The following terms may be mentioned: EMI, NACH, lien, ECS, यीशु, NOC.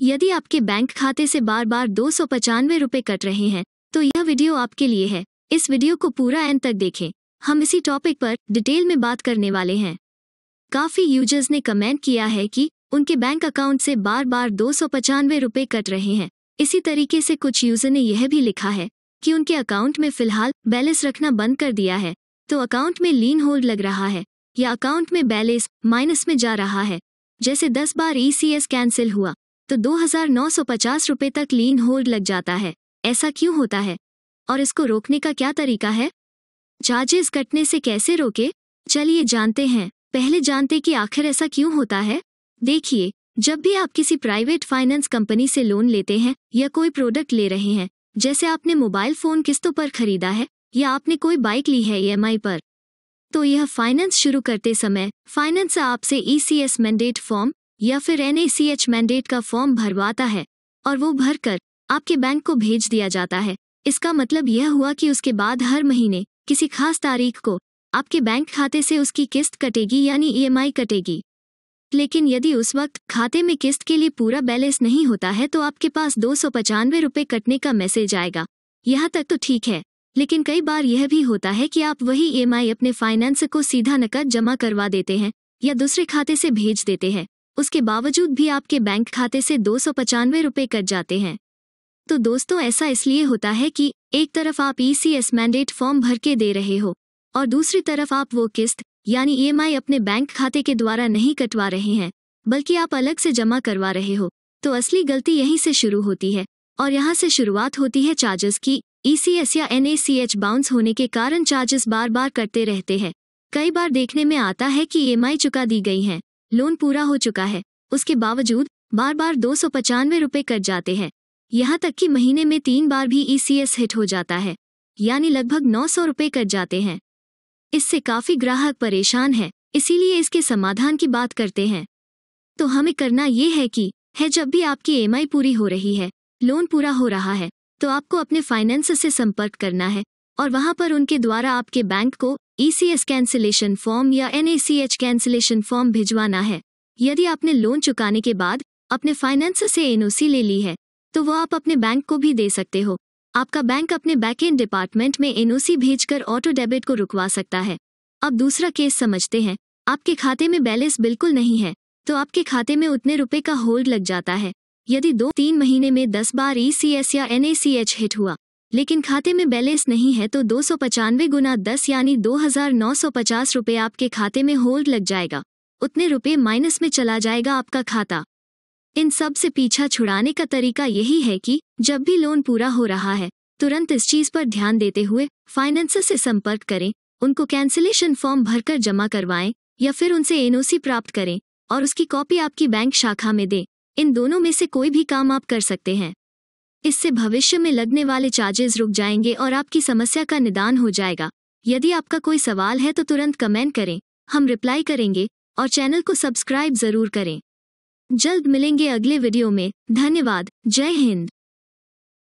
यदि आपके बैंक खाते से बार बार 295 रुपये कट रहे हैं तो यह वीडियो आपके लिए है। इस वीडियो को पूरा एंड तक देखें, हम इसी टॉपिक पर डिटेल में बात करने वाले हैं। काफ़ी यूजर्स ने कमेंट किया है कि उनके बैंक अकाउंट से बार बार 295 रुपये कट रहे हैं। इसी तरीके से कुछ यूजर ने यह भी लिखा है कि उनके अकाउंट में फ़िलहाल बैलेंस रखना बंद कर दिया है, तो अकाउंट में लीन होल्ड लग रहा है या अकाउंट में बैलेंस माइनस में जा रहा है। जैसे 10 बार ECS कैंसिल हुआ तो 2,950 रुपये तक लीन होल्ड लग जाता है। ऐसा क्यों होता है और इसको रोकने का क्या तरीका है? चार्जेस कटने से कैसे रोके, चलिए जानते हैं। पहले जानते कि आखिर ऐसा क्यों होता है। देखिए, जब भी आप किसी प्राइवेट फाइनेंस कंपनी से लोन लेते हैं या कोई प्रोडक्ट ले रहे हैं, जैसे आपने मोबाइल फ़ोन किस्तों पर खरीदा है या आपने कोई बाइक ली है EMI पर, तो यह फाइनेंस शुरू करते समय फाइनेंस आपसे ECS मैंडेट फॉर्म या फिर NACH मैंडेट का फॉर्म भरवाता है और वो भरकर आपके बैंक को भेज दिया जाता है। इसका मतलब यह हुआ कि उसके बाद हर महीने किसी खास तारीख को आपके बैंक खाते से उसकी किस्त कटेगी, यानी EMI कटेगी। लेकिन यदि उस वक्त खाते में किस्त के लिए पूरा बैलेंस नहीं होता है तो आपके पास 295 रुपये कटने का मैसेज आएगा। यहाँ तक तो ठीक है, लेकिन कई बार यह भी होता है कि आप वही EMI अपने फाइनेंसर को सीधा नकद जमा करवा देते हैं या दूसरे खाते से भेज देते हैं। उसके बावजूद भी आपके बैंक खाते से 295 रुपये कट जाते हैं। तो दोस्तों, ऐसा इसलिए होता है कि एक तरफ आप ECS मैंडेट फॉर्म भर के दे रहे हो और दूसरी तरफ आप वो किस्त यानी EMI अपने बैंक खाते के द्वारा नहीं कटवा रहे हैं, बल्कि आप अलग से जमा करवा रहे हो। तो असली गलती यहीं से शुरू होती है और यहाँ से शुरुआत होती है चार्जेस की। ECS या NACH बाउंस होने के कारण चार्जेस बार बार कटते रहते हैं। कई बार देखने में आता है कि EMI चुका दी गई है, लोन पूरा हो चुका है, उसके बावजूद बार बार 295 रुपये कट जाते हैं। यहाँ तक कि महीने में 3 बार भी ECS हिट हो जाता है, यानी लगभग 900 रुपये कट जाते हैं। इससे काफ़ी ग्राहक परेशान है, इसीलिए इसके समाधान की बात करते हैं। तो हमें करना ये है कि जब भी आपकी EMI पूरी हो रही है, लोन पूरा हो रहा है, तो आपको अपने फाइनेंसर से संपर्क करना है और वहाँ पर उनके द्वारा आपके बैंक को ECS कैंसिलेशन फॉर्म या NACH कैंसिलेशन फॉर्म भिजवाना है। यदि आपने लोन चुकाने के बाद अपने फाइनेंसर से NOC ले ली है तो वो आप अपने बैंक को भी दे सकते हो। आपका बैंक अपने बैकएंड डिपार्टमेंट में NOC भेजकर ऑटो डेबिट को रुकवा सकता है। अब दूसरा केस समझते हैं। आपके खाते में बैलेंस बिल्कुल नहीं है तो आपके खाते में उतने रुपए का होल्ड लग जाता है। यदि 2-3 महीने में 10 बार ECS या NACH हिट हुआ लेकिन खाते में बैलेंस नहीं है तो 295 गुना 10 यानी 2,950 रुपये आपके खाते में होल्ड लग जाएगा। उतने रुपये माइनस में चला जाएगा आपका खाता। इन सब से पीछा छुड़ाने का तरीका यही है कि जब भी लोन पूरा हो रहा है तुरंत इस चीज़ पर ध्यान देते हुए फाइनेंसर से संपर्क करें, उनको कैंसिलेशन फॉर्म भरकर जमा करवाएं या फिर उनसे NOC प्राप्त करें और उसकी कॉपी आपकी बैंक शाखा में दें। इन दोनों में से कोई भी काम आप कर सकते हैं। इससे भविष्य में लगने वाले चार्जेस रुक जाएंगे और आपकी समस्या का निदान हो जाएगा। यदि आपका कोई सवाल है तो तुरंत कमेंट करें, हम रिप्लाई करेंगे और चैनल को सब्सक्राइब ज़रूर करें। जल्द मिलेंगे अगले वीडियो में। धन्यवाद। जय हिंद।